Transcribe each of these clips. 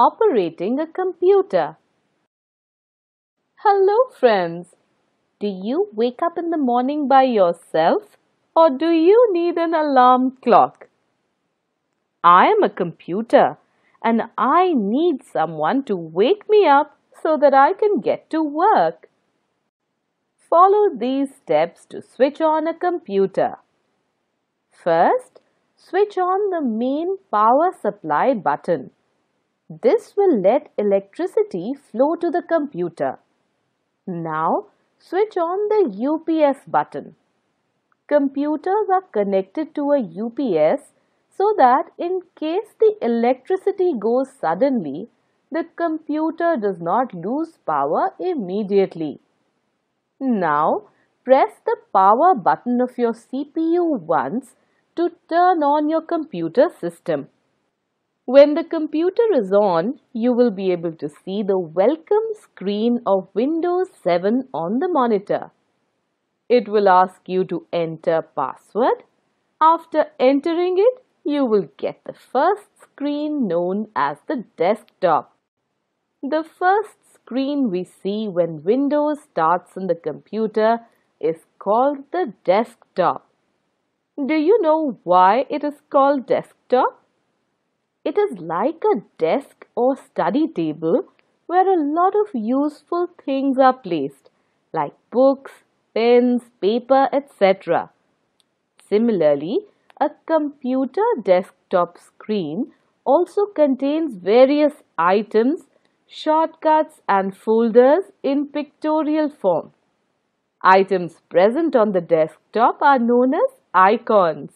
operating a computer. Hello friends! Do you wake up in the morning by yourself or do you need an alarm clock? I am a computer and I need someone to wake me up so that I can get to work. Follow these steps to switch on a computer. First, switch on the main power supply button. This will let electricity flow to the computer. Now, switch on the UPS button. Computers are connected to a UPS so that in case the electricity goes suddenly, the computer does not lose power immediately. Now, press the power button of your CPU once to turn on your computer system. When the computer is on, you will be able to see the welcome screen of Windows 7 on the monitor. It will ask you to enter password. After entering it, you will get the first screen known as the desktop. The first screen we see when Windows starts in the computer is called the desktop. Do you know why it is called desktop? It is like a desk or study table where a lot of useful things are placed, like books, pens, paper, etc. Similarly, a computer desktop screen also contains various items, shortcuts and folders in pictorial form. Items present on the desktop are known as icons.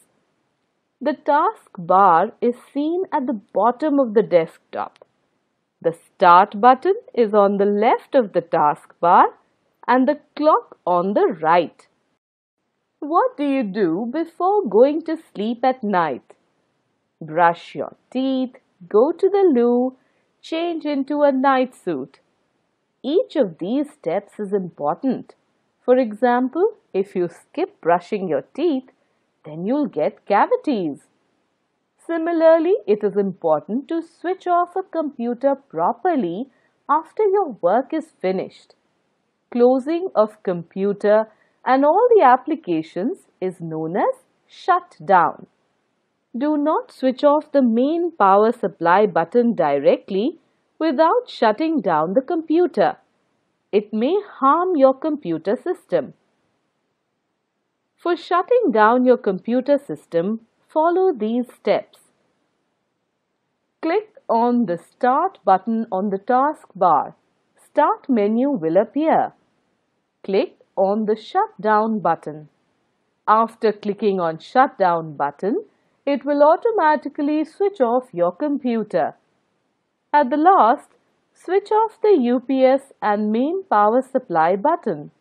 The taskbar is seen at the bottom of the desktop. The Start button is on the left of the taskbar and the clock on the right. What do you do before going to sleep at night? Brush your teeth, go to the loo, change into a night suit. Each of these steps is important. For example, if you skip brushing your teeth, then you'll get cavities. Similarly, it is important to switch off a computer properly after your work is finished. Closing of computer and all the applications is known as shutdown. Do not switch off the main power supply button directly without shutting down the computer. It may harm your computer system. For shutting down your computer system, follow these steps. Click on the Start button on the taskbar. Start menu will appear. Click on the Shutdown button. After clicking on Shutdown button, it will automatically switch off your computer. At the last, switch off the UPS and main power supply button.